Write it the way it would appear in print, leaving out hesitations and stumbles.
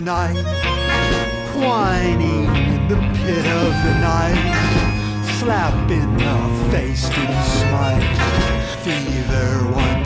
the night, whining in the pit of the night, slap in the face and smite, fever one.